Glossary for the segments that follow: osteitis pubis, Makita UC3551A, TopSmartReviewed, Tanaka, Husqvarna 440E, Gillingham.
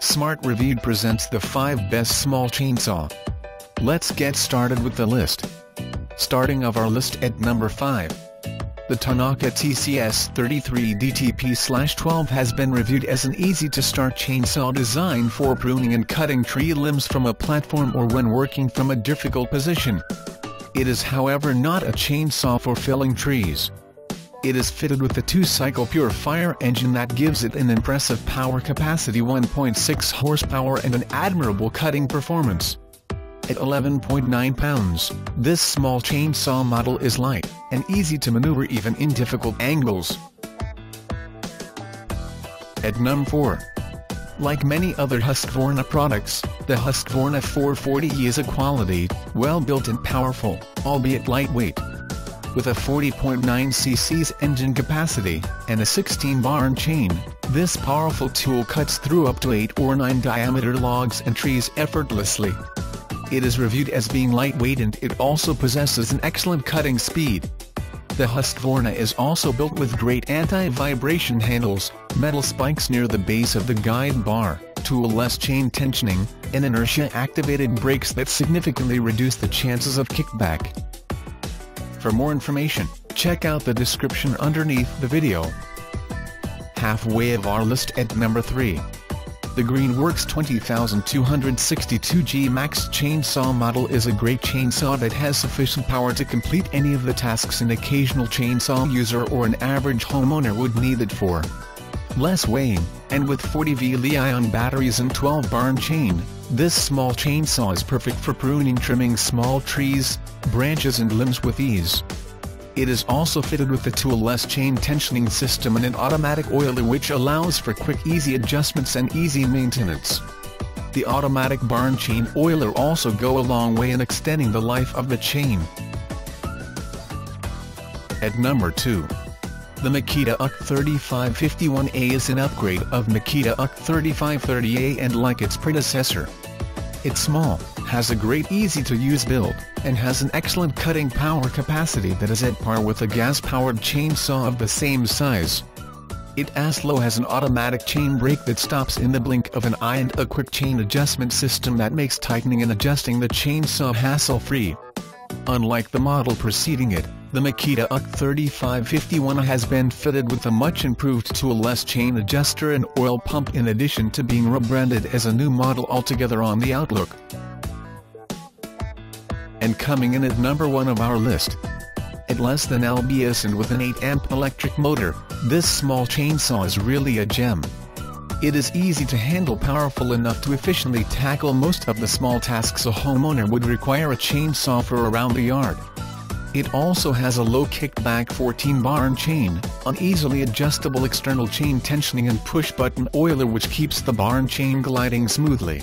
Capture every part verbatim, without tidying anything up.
Smart Reviewed presents the five best small chainsaw. Let's get started with the list. Starting of our list at number five. The Tanaka T C S thirty-three D T P twelve has been reviewed as an easy-to-start chainsaw designed for pruning and cutting tree limbs from a platform or when working from a difficult position. It is however not a chainsaw for felling trees. It is fitted with a two-cycle purifier engine that gives it an impressive power capacity one point six horsepower and an admirable cutting performance. At eleven point nine pounds, this small chainsaw model is light and easy to maneuver even in difficult angles. At number four. Like many other Husqvarna products, the Husqvarna four forty E is a quality, well-built and powerful, albeit lightweight. With a forty point nine C C's engine capacity and a sixteen barn chain, this powerful tool cuts through up to eight or nine diameter logs and trees effortlessly. It is reviewed as being lightweight and it also possesses an excellent cutting speed. The Husqvarna is also built with great anti-vibration handles, metal spikes near the base of the guide bar, tool-less chain tensioning, and inertia-activated brakes that significantly reduce the chances of kickback. For more information, check out the description underneath the video. Halfway of our list at number three. The Greenworks two oh two six two G Max chainsaw model is a great chainsaw that has sufficient power to complete any of the tasks an occasional chainsaw user or an average homeowner would need it for. Less weighing, and with forty volt ion batteries and twelve barn chain, this small chainsaw is perfect for pruning, trimming small trees, branches and limbs with ease. It is also fitted with a tool-less chain tensioning system and an automatic oiler which allows for quick easy adjustments and easy maintenance. The automatic barn chain oiler also go a long way in extending the life of the chain. At number two. The Makita U C thirty-five fifty-one A is an upgrade of Makita U C thirty-five thirty A and like its predecessor. It's small, has a great easy-to-use build, and has an excellent cutting power capacity that is at par with a gas-powered chainsaw of the same size. It also has an automatic chain brake that stops in the blink of an eye and a quick chain adjustment system that makes tightening and adjusting the chainsaw hassle-free. Unlike the model preceding it, the Makita U C thirty-five fifty-one has been fitted with a much-improved tool-less chain adjuster and oil pump in addition to being rebranded as a new model altogether on the outlook. And coming in at number one of our list. At less than pounds and with an eight amp electric motor, this small chainsaw is really a gem. It is easy to handle, powerful enough to efficiently tackle most of the small tasks a homeowner would require a chainsaw for around the yard. It also has a low kickback fourteen barn chain, an easily adjustable external chain tensioning and push-button oiler which keeps the barn chain gliding smoothly.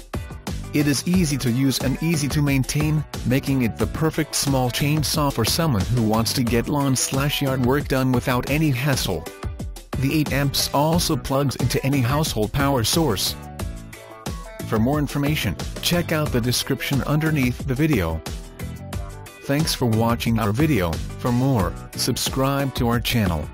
It is easy to use and easy to maintain, making it the perfect small chainsaw for someone who wants to get lawn-slash-yard work done without any hassle. The eight amps also plugs into any household power source. For more information, check out the description underneath the video. Thanks for watching our video. For more, subscribe to our channel.